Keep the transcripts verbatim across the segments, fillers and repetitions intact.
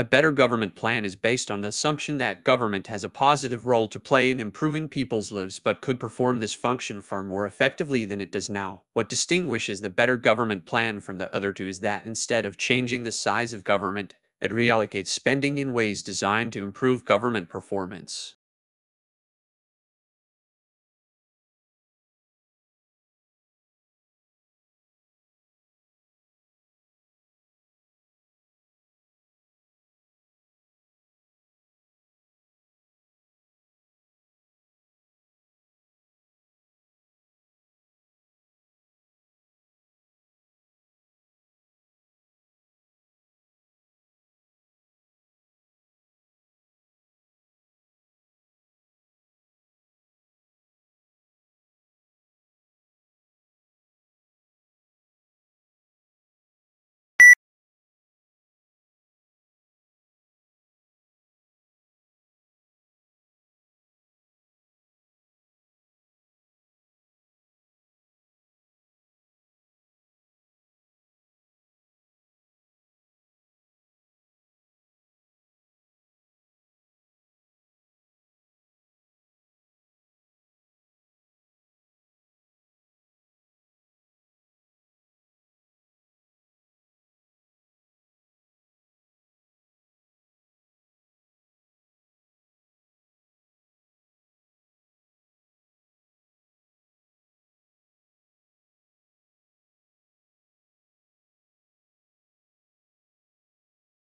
A better government plan is based on the assumption that government has a positive role to play in improving people's lives but could perform this function far more effectively than it does now. What distinguishes the better government plan from the other two is that instead of changing the size of government, it reallocates spending in ways designed to improve government performance.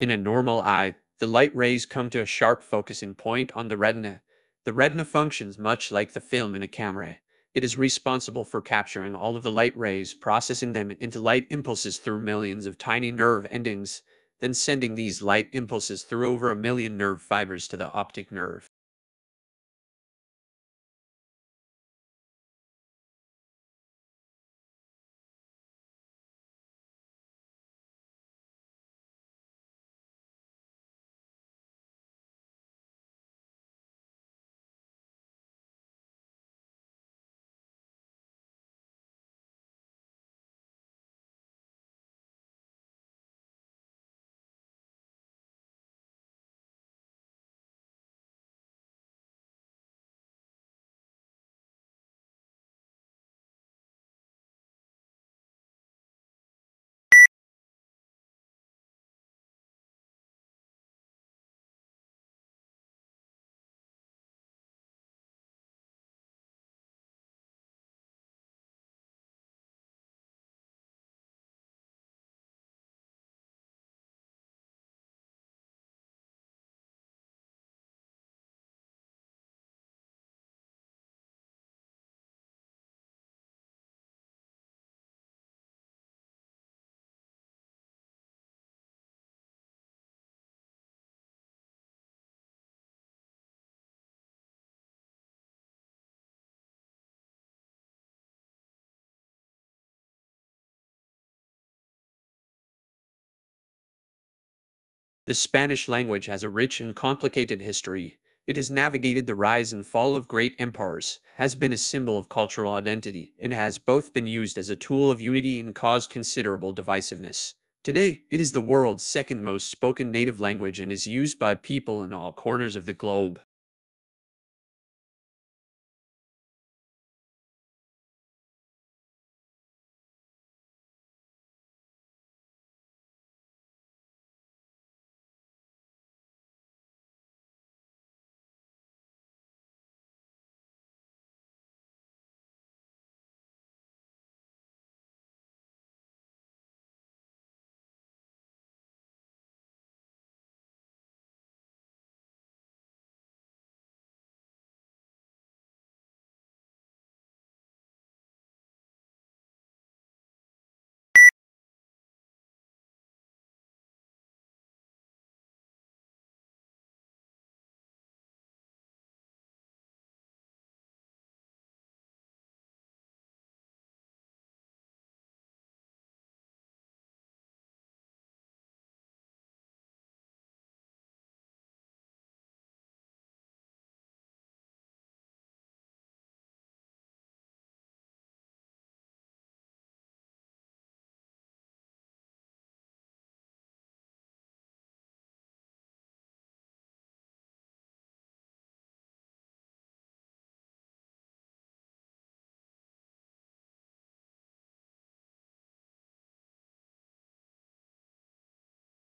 In a normal eye, the light rays come to a sharp focusing point on the retina. The retina functions much like the film in a camera. It is responsible for capturing all of the light rays, processing them into light impulses through millions of tiny nerve endings, then sending these light impulses through over a million nerve fibers to the optic nerve. The Spanish language has a rich and complicated history. It has navigated the rise and fall of great empires, has been a symbol of cultural identity, and has both been used as a tool of unity and caused considerable divisiveness. Today, it is the world's second most spoken native language and is used by people in all corners of the globe.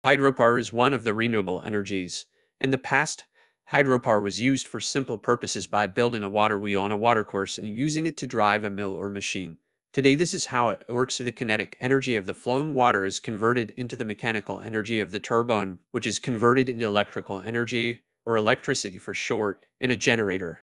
Hydropower is one of the renewable energies. In the past, hydropower was used for simple purposes by building a water wheel on a watercourse and using it to drive a mill or machine. Today, this is how it works. The kinetic energy of the flowing water is converted into the mechanical energy of the turbine, which is converted into electrical energy, or electricity for short, in a generator.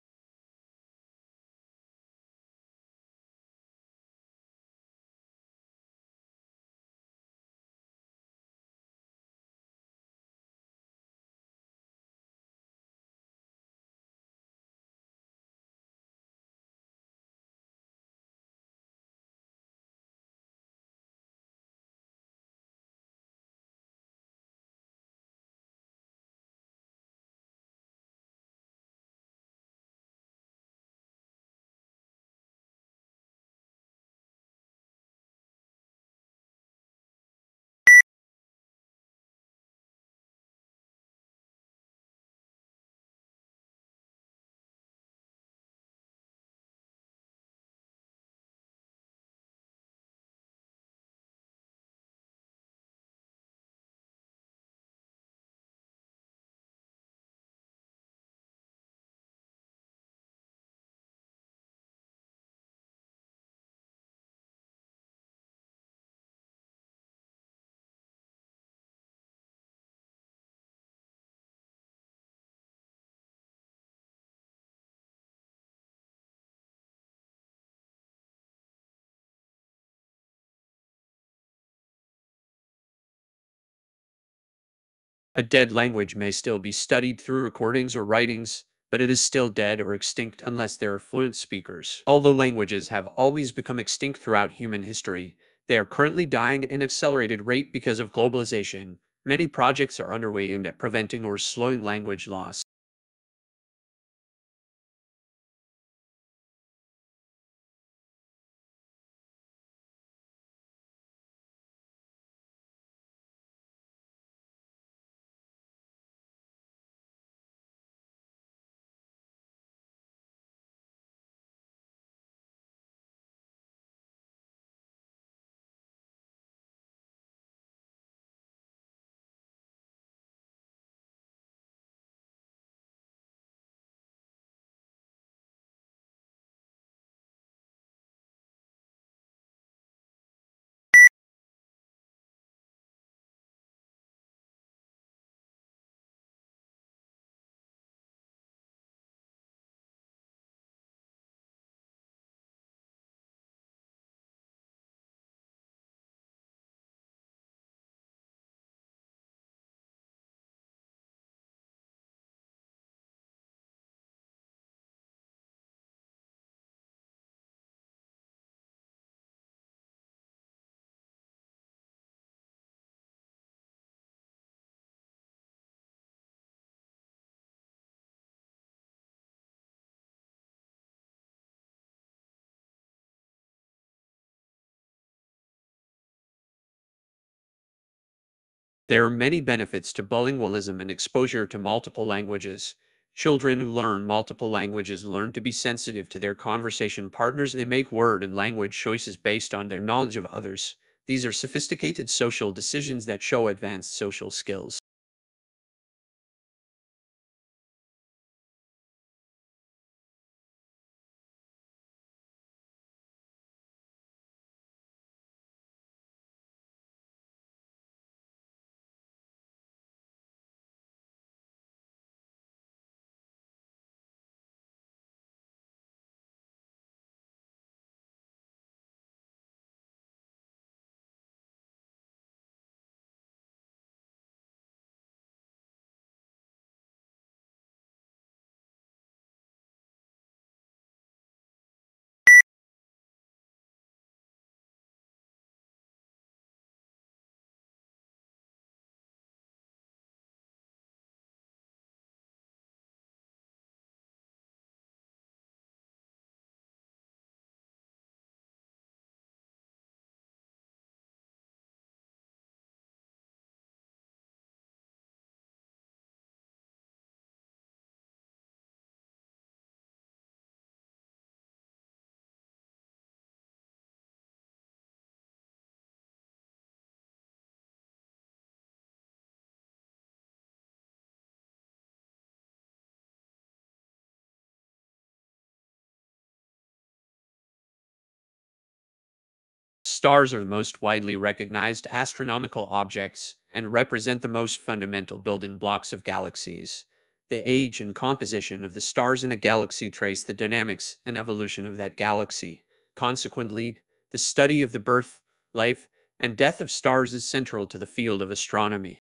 A dead language may still be studied through recordings or writings, but it is still dead or extinct unless there are fluent speakers. Although languages have always become extinct throughout human history, they are currently dying at an accelerated rate because of globalization. Many projects are underway aimed at preventing or slowing language loss. There are many benefits to bilingualism and exposure to multiple languages. Children who learn multiple languages learn to be sensitive to their conversation partners. They make word and language choices based on their knowledge of others. These are sophisticated social decisions that show advanced social skills. Stars are the most widely recognized astronomical objects and represent the most fundamental building blocks of galaxies. The age and composition of the stars in a galaxy trace the dynamics and evolution of that galaxy. Consequently, the study of the birth, life, and death of stars is central to the field of astronomy.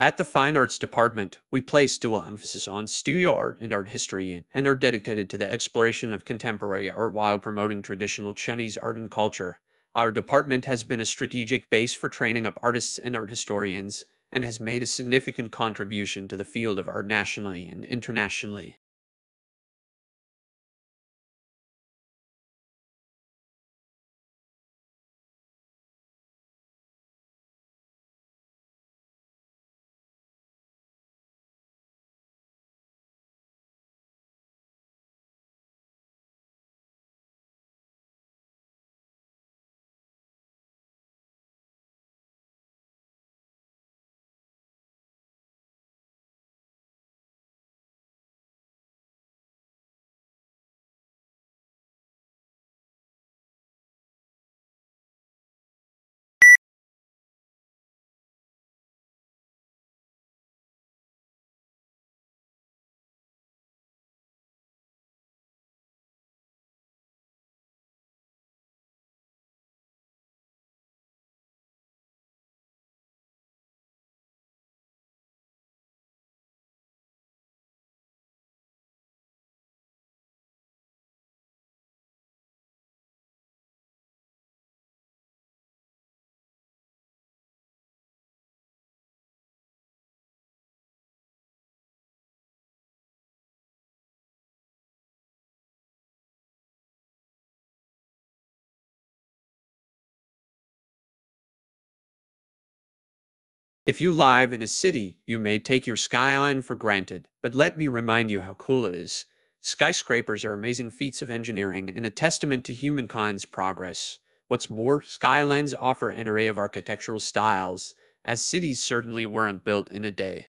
At the Fine Arts Department, we place dual emphasis on studio art and art history and are dedicated to the exploration of contemporary art while promoting traditional Chinese art and culture. Our department has been a strategic base for training up artists and art historians and has made a significant contribution to the field of art nationally and internationally. If you live in a city, you may take your skyline for granted, but let me remind you how cool it is. Skyscrapers are amazing feats of engineering and a testament to humankind's progress. What's more, skylines offer an array of architectural styles, as cities certainly weren't built in a day.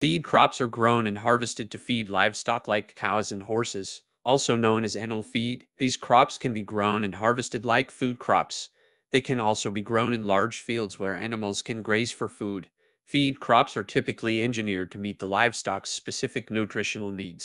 Feed crops are grown and harvested to feed livestock like cows and horses, also known as animal feed. These crops can be grown and harvested like food crops. They can also be grown in large fields where animals can graze for food. Feed crops are typically engineered to meet the livestock's specific nutritional needs.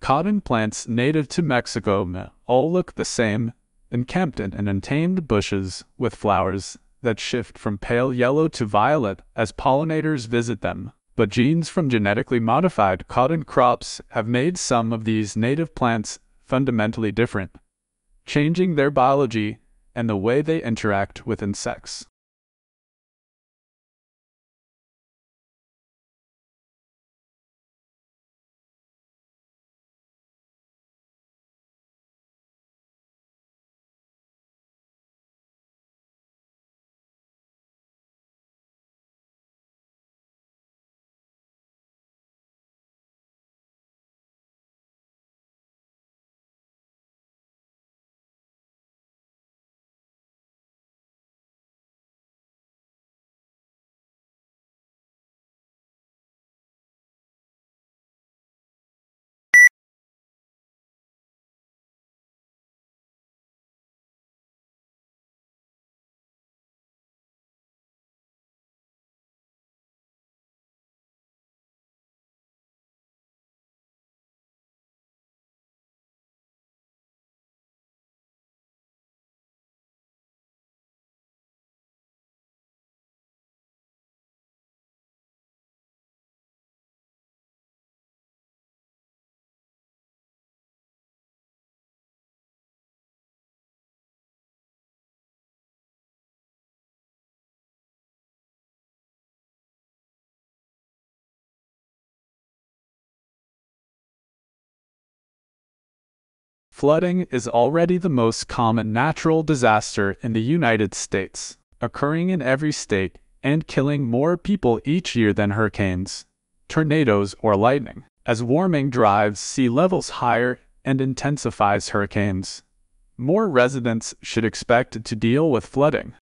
Cotton plants native to Mexico all look the same, encamped in untamed bushes with flowers that shift from pale yellow to violet as pollinators visit them. But genes from genetically modified cotton crops have made some of these native plants fundamentally different, changing their biology and the way they interact with insects. Flooding is already the most common natural disaster in the United States, occurring in every state and killing more people each year than hurricanes, tornadoes, or lightning. As warming drives sea levels higher and intensifies hurricanes, more residents should expect to deal with flooding.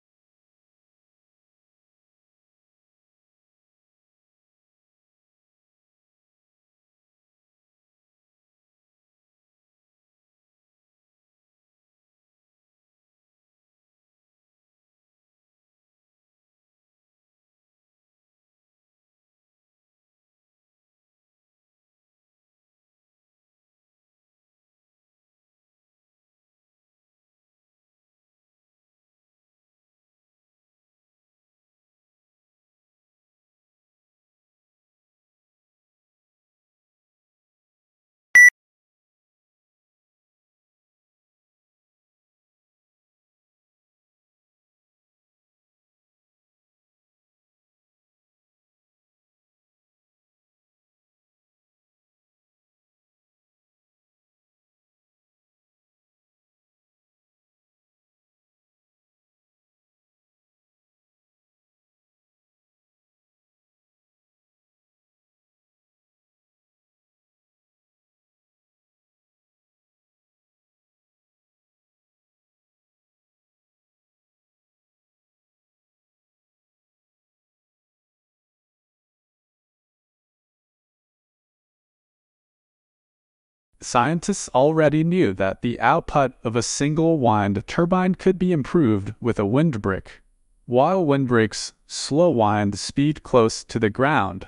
Scientists already knew that the output of a single wind turbine could be improved with a windbreak. While windbreaks slow wind speed close to the ground,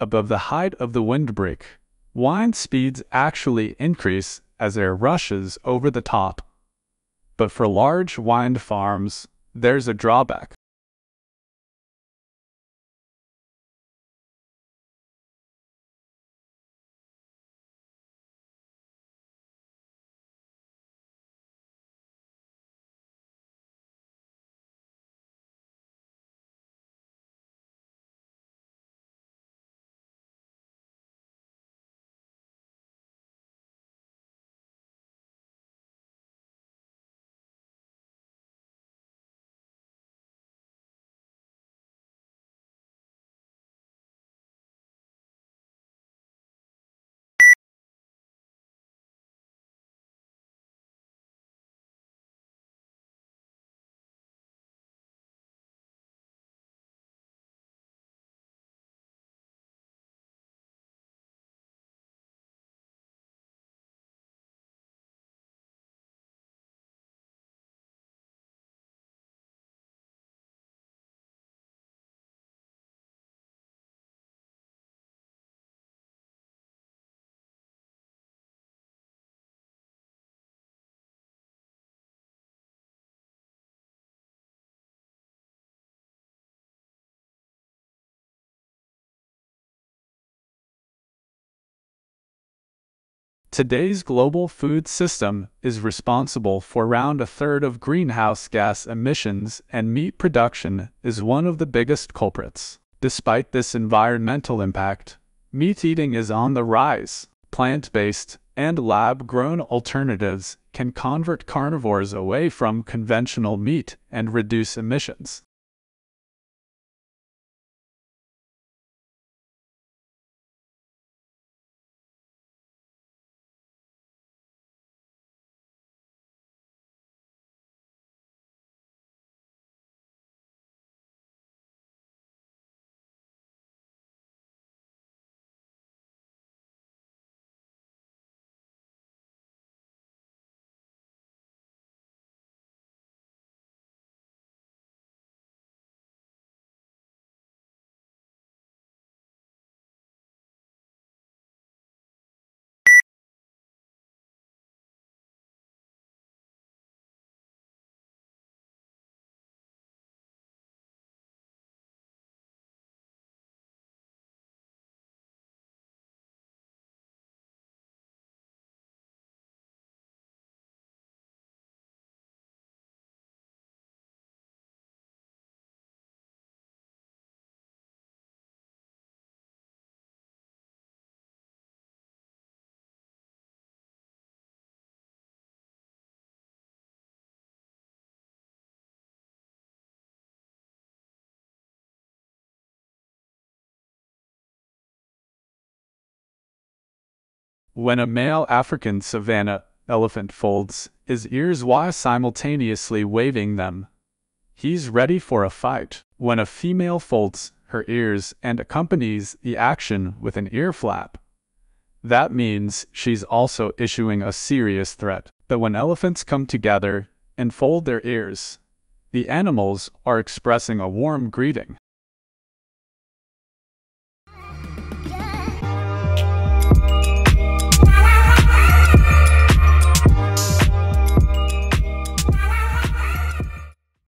above the height of the windbreak, wind speeds actually increase as air rushes over the top. But for large wind farms, there's a drawback. Today's global food system is responsible for around a third of greenhouse gas emissions, and meat production is one of the biggest culprits. Despite this environmental impact, meat eating is on the rise. Plant-based and lab-grown alternatives can convert carnivores away from conventional meat and reduce emissions. When a male African savanna elephant folds his ears while simultaneously waving them, he's ready for a fight. When a female folds her ears and accompanies the action with an ear flap, that means she's also issuing a serious threat. But when elephants come together and fold their ears, the animals are expressing a warm greeting.